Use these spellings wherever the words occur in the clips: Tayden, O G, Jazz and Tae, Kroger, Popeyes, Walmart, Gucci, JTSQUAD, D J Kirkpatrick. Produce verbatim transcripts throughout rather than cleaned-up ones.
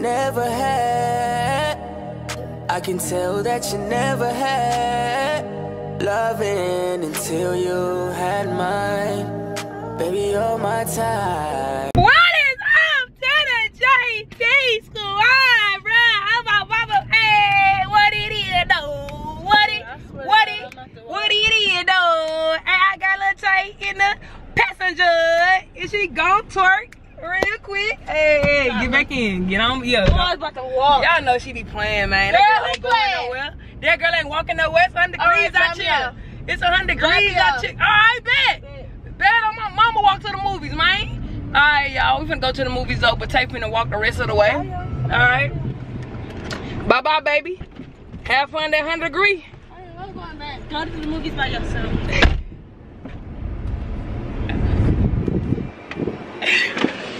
never had. I can tell that you never had loving until you had mine. Baby, all my time. What is up to the J T Squad, bro? I'm my mama. Hey, what it is though? What it? What it? What it is though? And I got a little tight in the passenger. Is she gon' twerk? Real quick, hey, hey, get back in, get on, yeah. Y'all like know she be playing, man. Girl, that girl ain't going nowhere. That girl ain't walking nowhere. It's one hundred degrees out here. It's one hundred degrees out here. All right, bet. Bet on my mama walk to the movies, man. All right, y'all, we finna go to the movies though, but take me to walk the rest of the way. All right. Bye, bye, baby. Have fun that one hundred degree. I was going back. Go to the movies by yourself.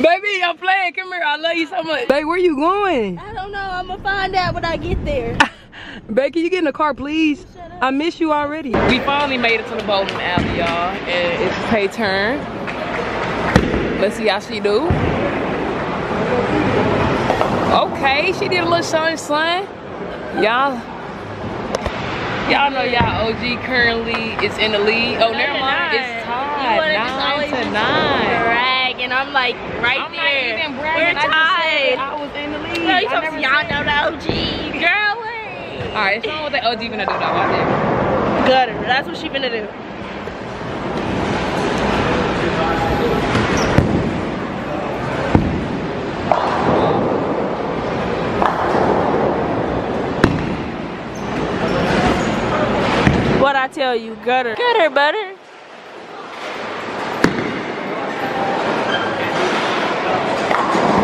Baby, I'm playing. Come here. I love you so much. Babe, where you going? I don't know. I'm going to find out when I get there. Babe, can you get in the car, please? Shut up. I miss you allready. We finally made it to the bowling alley, y'all. And it's her turn. Let's see how she do. Okay. She did a little shine slime. Y'all. Y'all know y'all O G currently is in the lead. Oh, never mind. It's tied. Nine to nine. Right. And I'm like, right I'm there. Not even bragging. We're tied. I, I was in the lead. Girl, you talking to y'all know the O G. Girl, wait. All right, so what the O G finna do though? Watch it. Got her. That's what she finna do. What I tell you, gutter. Gutter, butter.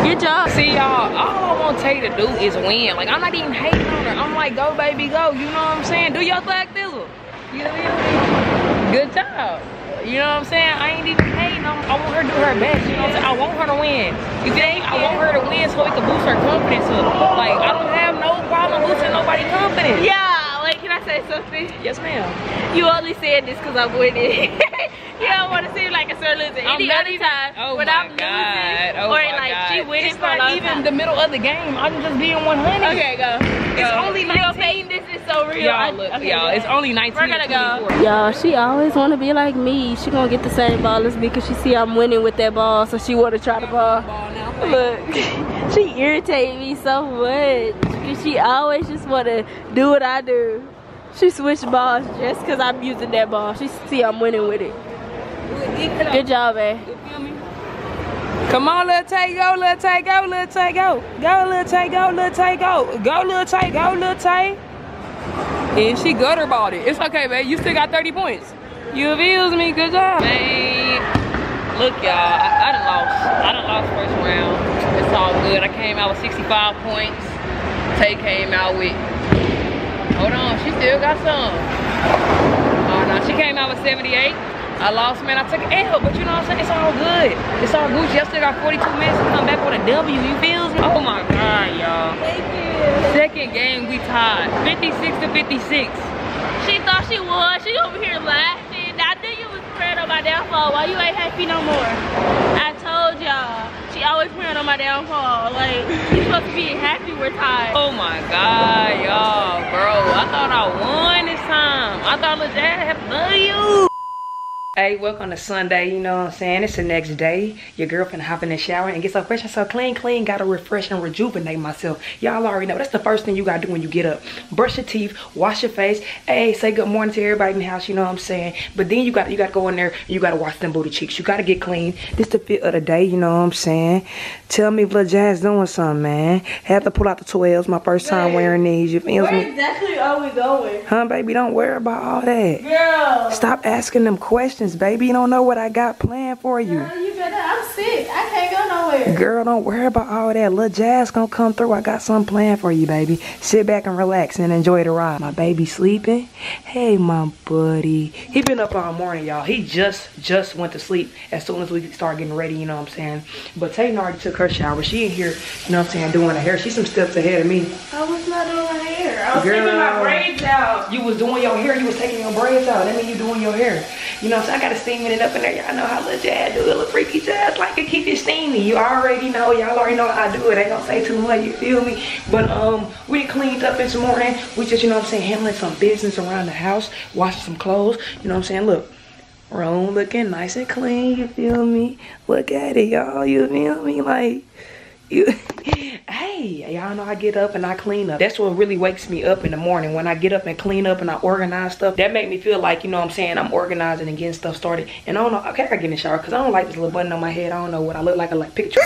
Good job. See y'all, all I want Tay to do is win. Like, I'm not even hating on her. I'm like, go baby, go. You know what I'm saying? Do your thug thizzle. You know what I mean? Good job. You know what I'm saying? I ain't even hating on her. I want her to do her best. You know what I'm saying? I want her to win. You think? I want her to win so it can boost her confidence up. Like, I don't have no problem boosting nobody's confidence. Yeah, like, can I say something? Yes, ma'am. You only said this because I'm winning. You don't want to seem like a sore loser. Any other even, time oh when I'm God. losing oh or like God. she winning for a long even time. The middle of the game. I'm just being one hundred. Okay, go. It's go. only nineteen. This is so real. Y'all look, okay, y'all. It's only nineteen. We're gonna go. Y'all, she always want to be like me. She gonna get the same ball as me because she see I'm winning with that ball, so she want to try the ball. ball now, look, she irritates me so much because she always just want to do what I do. She switched balls just because I'm using that ball. She see I'm winning with it. Good job, man. Come on, little Tay, go, little Tay, go, little Tay, go. Go, little Tay, go, little Tay, go. Go, little Tay, go, little Tay. And she gutter balled it. It's okay, man. You still got thirty points. You abuse me. Good job. Man, look, y'all. I, I done lost. I done lost first round. It's all good. I came out with sixty-five points. Tay came out with. Hold on. She still got some. Oh, no. She came out with seventy-eight. I lost, man. I took an L, but you know what I'm saying? It's all good. It's all Gucci. I still got forty-two minutes to come back with a W. You feel me? Oh my God, y'all. Thank you. Second game, we tied. fifty-six to fifty-six. She thought she won. She over here laughing. I knew you was praying on my downfall. Why you ain't happy no more? I told y'all. She always praying on my downfall. Like, you supposed to be happy we're tied. Oh my God, y'all, bro. I thought I won this time. I thought legit I had to love you. Hey, welcome to Sunday, you know what I'm saying? It's the next day. Your girl finna hop in the shower and get so fresh and so clean, clean. Gotta refresh and rejuvenate myself. Y'all already know, that's the first thing you gotta do when you get up. Brush your teeth, wash your face. Hey, say good morning to everybody in the house, you know what I'm saying? But then you gotta, you gotta go in there and you gotta wash them booty cheeks. You gotta get clean. This the fit of the day, you know what I'm saying? Tell me if Lil Jazz doing something, man. Had to pull out the twelves, my first time wearing these, you feel me? Where exactly are we going? Huh, baby, don't worry about all that. Girl. Stop asking them questions. Baby, you don't know what I got planned for you. Girl, you better, I'm sick. I can't go nowhere. Girl, don't worry about all that. Lil Jazz gonna come through. I got something planned for you, baby. Sit back and relax and enjoy the ride. My baby sleeping. Hey, my buddy. He been up all morning, y'all. He just, just went to sleep as soon as we start getting ready, you know what I'm saying? But Tayden already took her shower. She in here, you know what I'm saying, doing her hair. She's some steps ahead of me. I was not doing my hair. I was Girl, taking my braids out. You was doing your hair. You was taking your braids out. That means you doing your hair. You know, so I got to steaming it up in there. Y'all know how little Jazz do it, little freaky Jazz like to keep it steamy. You already know, y'all already know how I do it. I ain't gonna say too much, you feel me? But um, we cleaned up this morning. We just, you know what I'm saying, handling some business around the house, washing some clothes. You know what I'm saying? Look, room looking nice and clean, you feel me? Look at it, y'all, you feel me? Like, you... Hey, y'all know I get up and I clean up. That's what really wakes me up in the morning. When I get up and clean up and I organize stuff, that make me feel like, you know what I'm saying, I'm organizing and getting stuff started. And I don't know, okay, I gotta get in the shower because I don't like this little button on my head. I don't know what I look like. I like picture.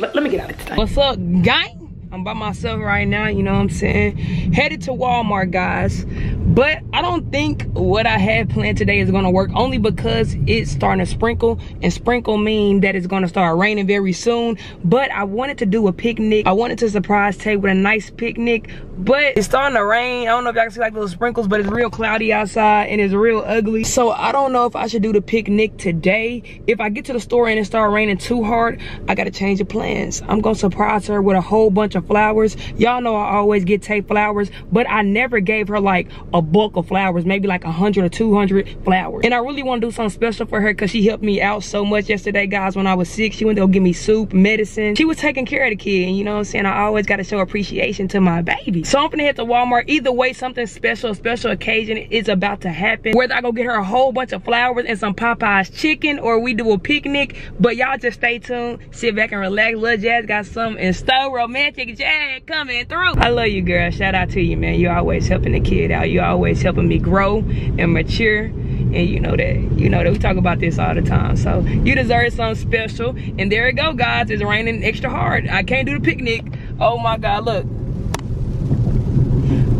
let, let me get out of this thing. What's up, gang? I'm by myself right now, you know what I'm saying? Headed to Walmart, guys. But I don't think what I had planned today is gonna work, only because it's starting to sprinkle, and sprinkle mean that it's gonna start raining very soon. But I wanted to do a picnic. I wanted to surprise Tay with a nice picnic, but it's starting to rain. I don't know if y'all can see like little sprinkles, but it's real cloudy outside and it's real ugly. So I don't know if I should do the picnic today. If I get to the store and it start raining too hard, I gotta change the plans. I'm gonna surprise her with a whole bunch of flowers. Y'all know I always get Tay flowers, but I never gave her like a bulk of flowers, maybe like a hundred or two hundred flowers. And I really want to do something special for her because she helped me out so much yesterday, guys. When I was sick, she went to go give me soup, medicine. She was taking care of the kid, and you know what I'm saying, I always got to show appreciation to my baby. So I'm gonna head to Walmart. Either way, something special, a special occasion is about to happen. Whether I go get her a whole bunch of flowers and some Popeye's chicken, or we do a picnic, but y'all just stay tuned, sit back and relax. Lil Jazz got something in store. Romantic Jazz coming through. I love you, girl. Shout out to you, man. You always helping the kid out. You always always helping me grow and mature, and you know that you know that we talk about this all the time. So you deserve something special. And there it go, guys, it's raining extra hard. I can't do the picnic. Oh my god, look,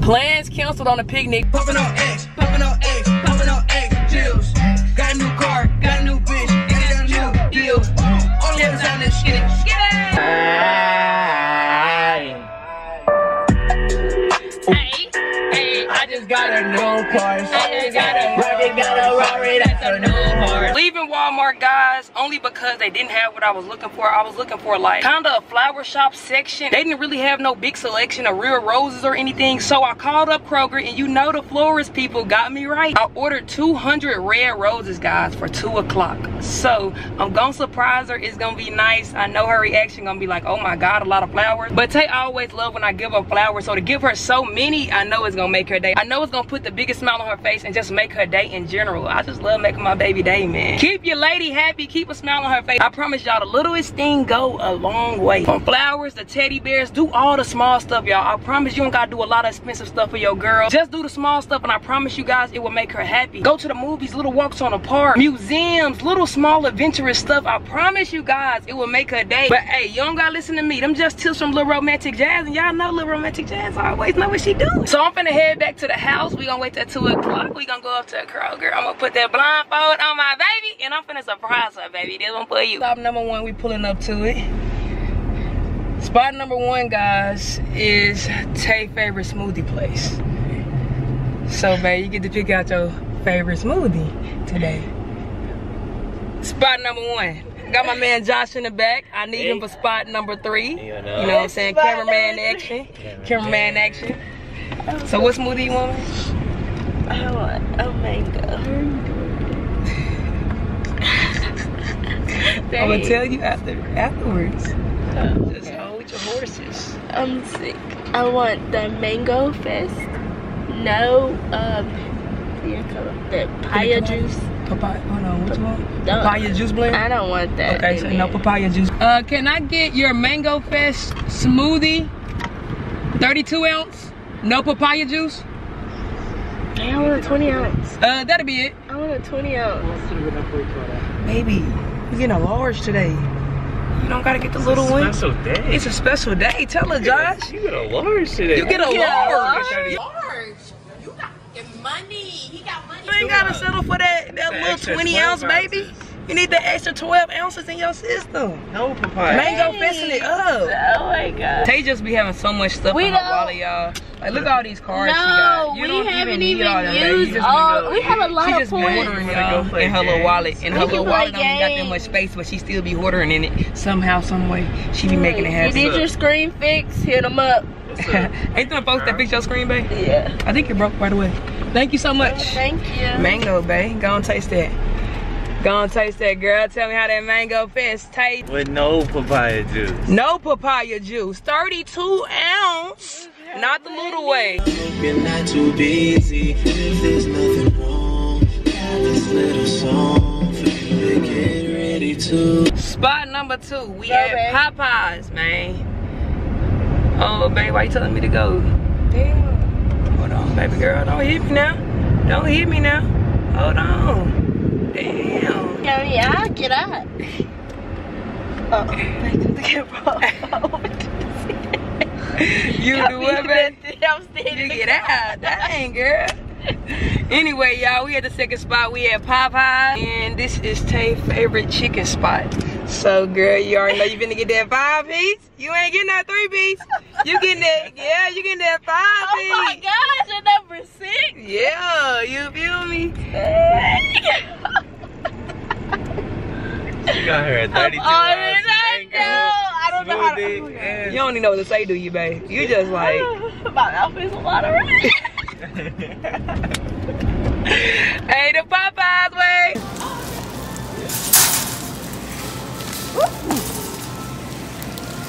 plans canceled on the picnic. Puffing on eggs, puffing on eggs, puffing on eggs, Jills. Got a new car, got a new bitch, got a new deal. Only ever sound this shit. Got a new car. She got a Rory, got a Rory, that's a new car. Leaving Walmart, guys, only because they didn't have what I was looking for. I was looking for like kind of a flower shop section. They didn't really have no big selection of real roses or anything. So I called up Kroger, and you know the florist people got me right. I ordered two hundred red roses, guys, for two o'clock. So I'm gonna surprise her. It's gonna be nice. I know her reaction gonna be like, oh my god, a lot of flowers. But Tay always love when I give her flowers. So to give her so many, I know it's gonna make her day. I know it's gonna put the biggest smile on her face and just make her day in general. I just love making my baby day, man. Keep your lady happy, keep a smile on her face. I promise y'all, the littlest thing go a long way. From flowers to teddy bears, do all the small stuff, y'all. I promise you don't gotta do a lot of expensive stuff for your girl. Just do the small stuff, and I promise you guys it will make her happy. Go to the movies, little walks on the park, museums, little small adventurous stuff. I promise you guys it will make her day. But hey, you don't gotta listen to me. Them just tips from Little Romantic Jazz, and y'all know Little Romantic Jazz always know what she doing. So I'm finna head back to the house. House. We gonna wait till two o'clock. We gonna go up to Kroger. I'm gonna put that blindfold on my baby, and I'm finna surprise her, baby. This one for you. Stop number one, we pulling up to it. Spot number one, guys, is Tay's favorite smoothie place. So, babe, you get to pick out your favorite smoothie today. Spot number one. Got my man Josh in the back. I need hey. him for spot number three. You know, you know what I'm saying? Cameraman action. Cameraman, Cameraman action. So what smoothie you want? I want a mango. I'm gonna tell you after afterwards. Oh, just okay. Hold your horses. I'm sick. I want the mango fest. No, um, the papaya juice. Papaya. Hold on. What you want? Papaya juice blend. I don't want that. Okay, so no papaya juice. Uh, can I get your mango fest smoothie, thirty-two ounce? No papaya juice? I want a twenty ounce. Uh, that'll be it. I want a twenty ounce. Baby, we're getting a large today. You don't gotta get the it's little one. It's a special day. It's a special day. Tell her, Josh. You get a large today. You get a yeah, large. large. large. You got your money. He got money. You ain't gotta settle for that, that the little twenty ounce, ounces. Baby. You need the extra twelve ounces in your system. No papaya. Mango hey. Fessing it up. Oh my god. Tay just be having so much stuff we on her wallet, y'all. Like, look at all these cards no, she got. You we don't haven't even, even used all. all, all we have a lot she of points. She just been ordering, y'all, in her little wallet. And her little wallet don't even got that much space, but she still be ordering in it. Somehow, some way, she be mm. making it happen. You need your screen fixed? Hit them up. Ain't there folks that fix your screen, babe? Yeah. I think it broke right away. Thank you so much. Thank you. Mango, babe. Go and taste that. Go and taste that, girl. Tell me how that mango fest tastes. With no papaya juice. No papaya juice. thirty-two ounce. Not the little way. You're not too busy. If there's nothing wrong, this little song for you to get ready to. Spot number two. We at Popeyes, man. Oh, babe, why you telling me to go? Damn. Hold on, baby girl. Don't hit me now. Don't hit me now. Hold on. Damn. Hurry up, get up. Oh, back to the camera. You do it, baby. I'm standing. You get out. Dang, girl. Anyway, y'all, we at the second spot. We at Popeye, and this is Tay's favorite chicken spot. So, girl, you already know you finna get that five piece. You ain't getting that three piece. You getting that, yeah, you getting that five piece. Oh my gosh, you're number six. Yeah, you feel me? She got her at thirty-two. I don't know how to. You don't even know what to say, do you, babe? You just like. My outfit's watering. Hey, the Popeyes way.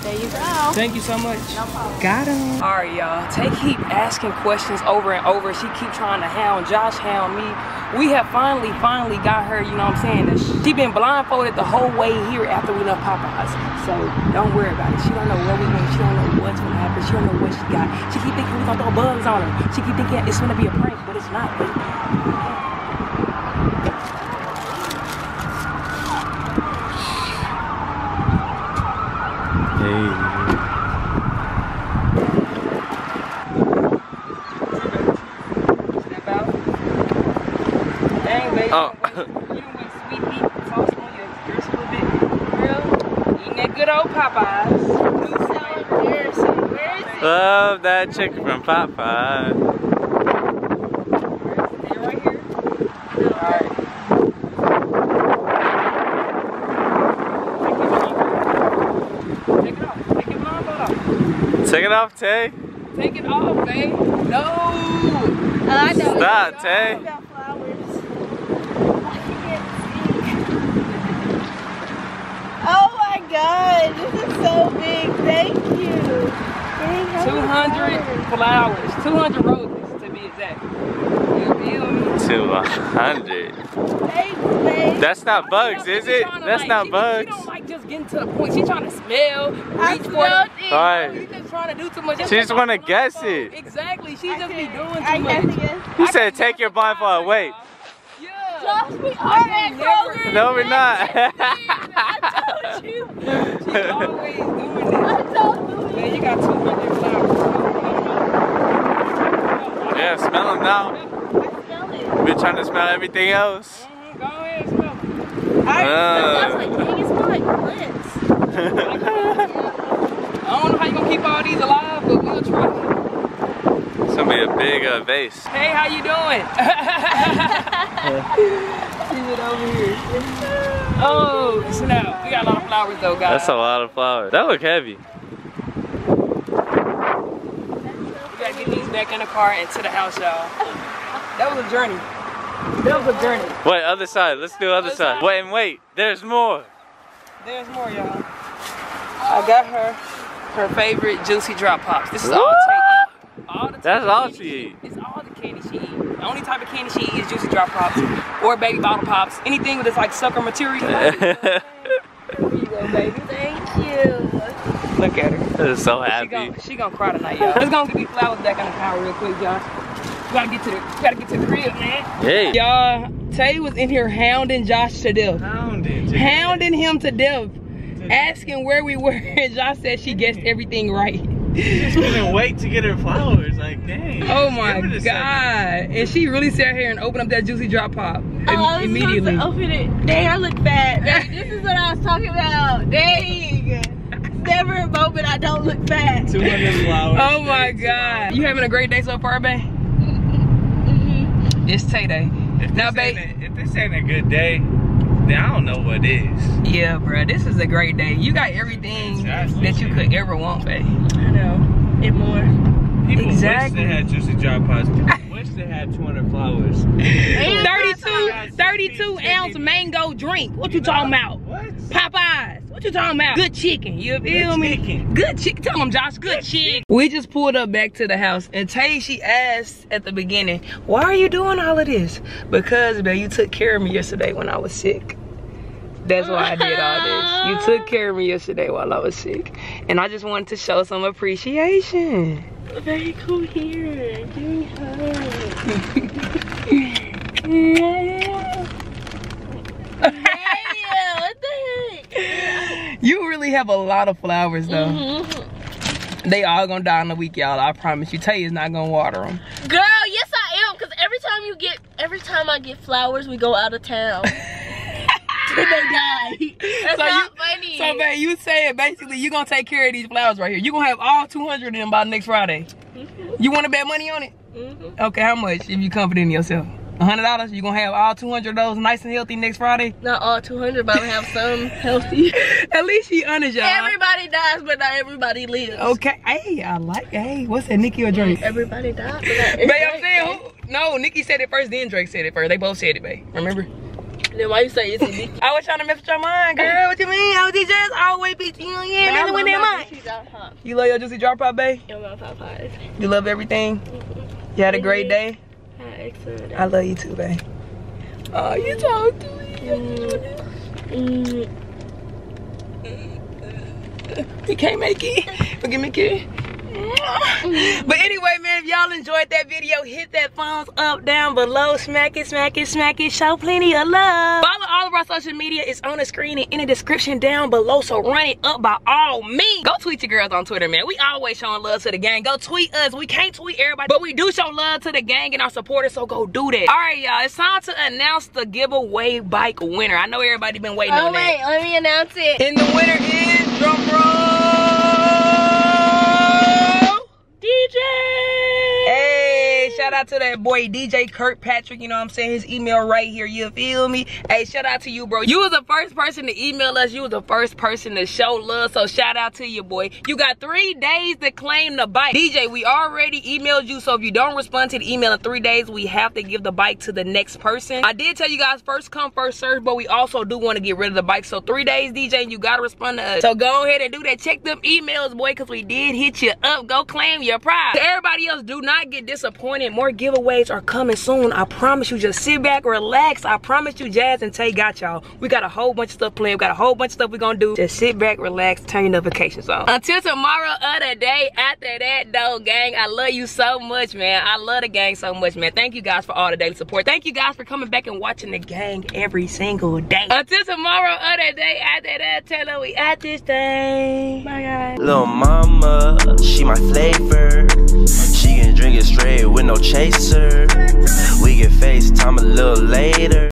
There you go. Thank you so much. No problem. Got him. All right, y'all. Tay keep asking questions over and over. She keep trying to hound Josh, hound me. We have finally, finally got her. You know what I'm saying? She been blindfolded the whole way here after we left Popeyes. So don't worry about it. She don't know what we mean. She don't know what's gonna happen. She don't know what she got. She keep thinking we gonna throw bugs on her. She keep thinking it's gonna be a prank, but it's not. But oh. You with sweet meat sauce on your dress a little bit. Girl, eating that good old Popeyes. So embarrassing. Where is it? Love that chicken from Popeyes. Where is it? They're right here. Alright. Take it off. Take it off. Take it off, Tay. Take it off, babe. No. I know. Stop, Tay. God, this is so big. Thank you. Dang, two hundred flowers. two hundred roses to be exact. You feel me? two hundred. Thanks, that's not oh, bugs, is it? That's like, not she, bugs. She don't like just getting to the point. She's trying to smell. I reach smelled it. Right. She's just trying to do too much. That's she just want to guess phone. It. Exactly. She I just be doing too I much. Guess. He I said, take your blindfold away. Yeah. Josh, we are at Kroger. No, we're not. I told you. She's always doing it. I told you. Man, you got two hundred flowers. Yeah, smell them now. I smell it. We're trying to smell everything else. Mm-hmm. Go ahead and smell it. I uh. smell like, it smells like plants. I don't know how you're going to keep all these alive, but we'll try. It's going to be a big uh, vase. Hey, how you doing? She's it over here. Oh, snap. We got a lot of flowers though, guys. That's a lot of flowers. That look heavy. We gotta get these back in the car and to the house, y'all. That was a journey. That was a journey. Wait, other side. Let's do other, other side. side. Wait, and wait. There's more. There's more, y'all. I got her her favorite juicy drop pops. This is all Tay eat. All the That's all she eat. It's all the candy she eats. The only type of candy she eats is juicy drop pops or baby bottle pops. Anything with this like sucker material. There you go, baby. Thank you. Look at her. This is so happy. She gonna, she gonna cry tonight, y'all. Let's go get these flowers back on the car real quick, y'all. We gotta get to the, we gotta get to the crib, man. Hey. Y'all, Tay was in here hounding Josh to death. Hounding. Hounding him to death. Asking where we were, and Josh said she guessed everything right. She just couldn't wait to get her flowers, like dang. Oh my god. Second. And she really sat here and opened up that juicy drop pop. Oh, Im I was immediately. To open it. Dang, I look fat. Dang, this is what I was talking about. Dang. It's never a moment I don't look fat. two hundred flowers. Oh my god. You having a great day so far, babe? Mm-hmm. It's Tay Day. If now, babe. A, if this ain't a good day, I don't know what it is. Yeah, bro, this is a great day. You got everything exactly. that you could ever want, babe. I know. And more. People exactly. wish they had juicy drop pods. wish they had two hundred flowers. thirty-two ounce mango drink. What you talking about? What? Popeyes. What you talking about? Good chicken. You feel me? Good chicken. Good chicken. Tell them, Josh. Good chicken. We just pulled up back to the house, and Tay, she asked at the beginning, why are you doing all of this? Because, babe, you took care of me yesterday when I was sick. That's why I did all this. You took care of me yesterday while I was sick. And I just wanted to show some appreciation. Very cool here. Give me a hug. Yeah. Yeah, what the heck? You really have a lot of flowers, though. Mm-hmm. They all gonna die in a week, y'all. I promise you. Taya's not gonna water them. Girl, yes I am. Because every time you get, every time I get flowers, we go out of town. They die. That's so not you, funny. So, babe, you saying basically you're going to take care of these flowers right here. You're going to have all two hundred of them by next Friday. Mm-hmm. You want to bet money on it? Mm-hmm. Okay, how much if you confident in yourself? one hundred dollars? You're going to have all two hundred of those nice and healthy next Friday? Not all two hundred, but I'm going to have some healthy. At least she honest, y'all. Everybody dies, but not everybody lives. Okay. Hey, I like Hey, what's that, Nikki or Drake? Everybody dies, but not everybody babe, I'm saying, who, no, Nikki said it first, then Drake said it first. They both said it, babe. Remember? Then why you say it's Nikki? I was trying to mess with your mind, girl. What you mean? I was just always bitching you. Yeah, messing with that mind. You love your juicy drop pop, babe? I love Popeyes. You love everything? Mm-hmm. You had a great day? I had an excellent day. I love you too, babe. Oh, you talk to me. Mm-hmm. You can't make it. Forgive me, kid. But anyway, man, if y'all enjoyed that video, hit that thumbs up down below. Smack it, smack it, smack it. Show plenty of love. Follow all of our social media. It's on the screen and in the description down below. So run it up by all means. Go tweet your girls on Twitter, man. We always showing love to the gang. Go tweet us. We can't tweet everybody, but we do show love to the gang and our supporters. So go do that. All right, y'all. It's time to announce the giveaway bike winner. I know everybody been waiting oh, on wait, that. All right, let me announce it. And the winner is drum roll. D J! Hey, shout out to that boy D J Kirkpatrick, you know what I'm saying? His email right here, you feel me? Hey, shout out to you, bro. You was the first person to email us. You was the first person to show love, so shout out to you, boy. You got three days to claim the bike. D J, we already emailed you, so if you don't respond to the email in three days, we have to give the bike to the next person. I did tell you guys, first come, first serve, but we also do want to get rid of the bike, so three days, D J, you got to respond to us. So go ahead and do that. Check them emails, boy, because we did hit you up. Go claim your your prize. To everybody else, do not get disappointed. More giveaways are coming soon. I promise you. Just sit back, relax. I promise you, Jazz and Tay got y'all. We got a whole bunch of stuff planned. We got a whole bunch of stuff we're gonna do. Just sit back, relax, turn your notifications on. Until tomorrow or the day after that, though, gang, I love you so much, man. I love the gang so much, man. Thank you guys for all the daily support. Thank you guys for coming back and watching the gang every single day. Until tomorrow or the day after that, tell her we at this thing. Bye, guys. Little mama, she my flavor. She can drink it straight with no chaser. We can FaceTime a little later.